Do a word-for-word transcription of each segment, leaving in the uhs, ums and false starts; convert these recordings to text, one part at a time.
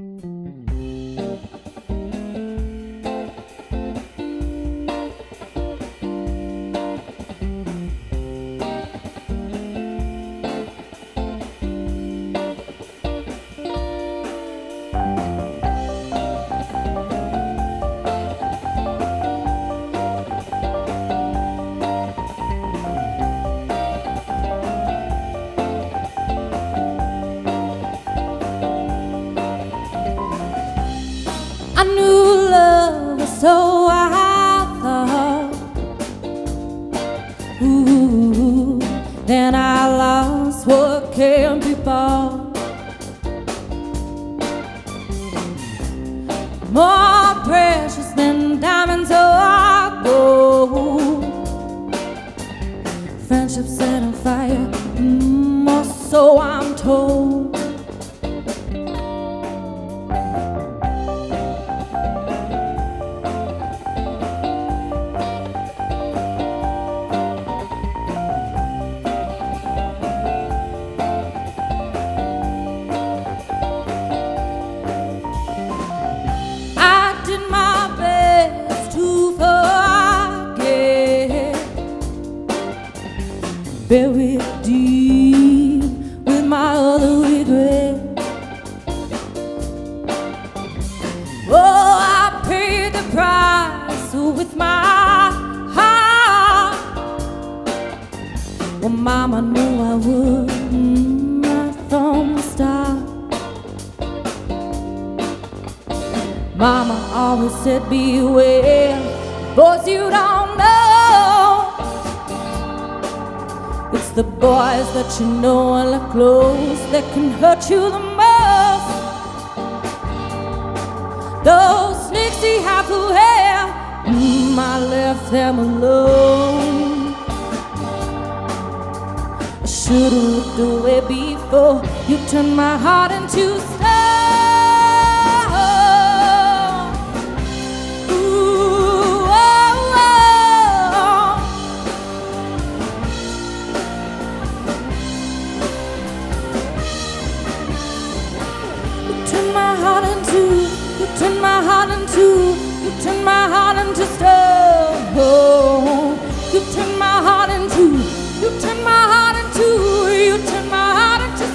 I knew love was so I thought. Ooh, then I lost what can be bought. More precious than diamonds or gold. Friendship set on fire, mm, or so I'm told. Buried deep with my other regret. Oh, I paid the price with my heart. Well, Mama knew I would, mm, right from the start. Mama always said, beware, boys you don't know. It's the boys that you know and look close that can hurt you the most. Those snakes you have to wear, mm, I left them alone. I should have looked away before you turned my heart into stone. Turn my heart into, you turn my heart into stone. You turn my heart into, you turn my heart into, you turn my heart into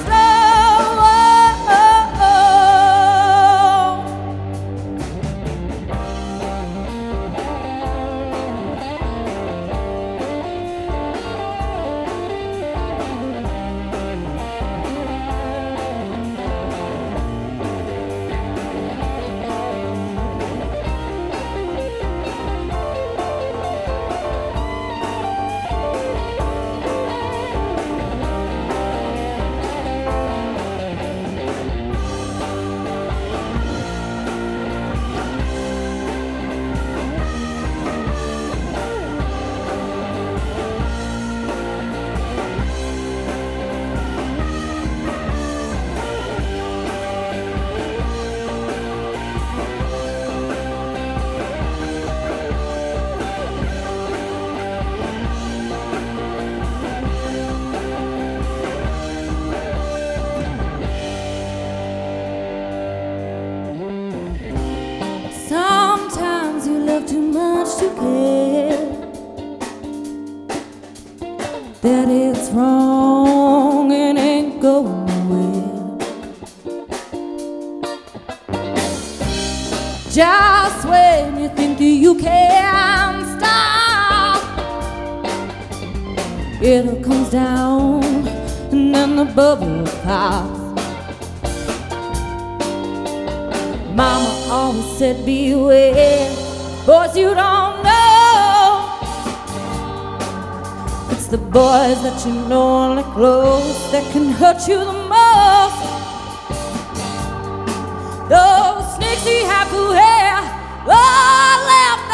that it's wrong and ain't going nowhere. Just when you think that you can stop, it all comes down and then the bubble pops. Mama always said, beware, boys you don't know. The boys that you know and are close that can hurt you the most. Those snakes you have to wear, oh, I left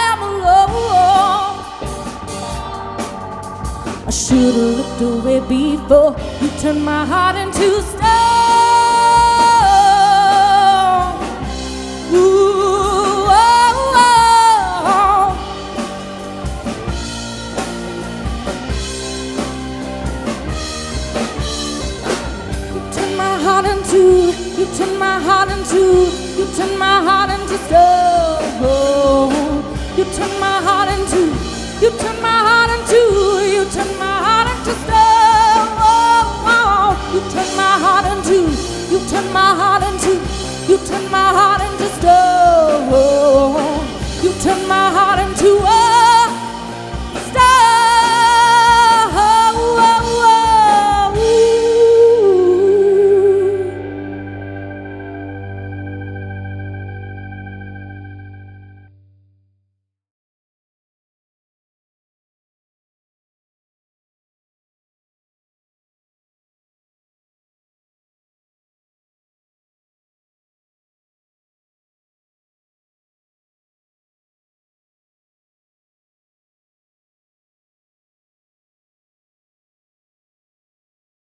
them alone. I should have looked away before you turned my heart into stone. Ooh. You turn my heart into You turn my heart into, you turn my heart into stone. You turn my heart into, you turn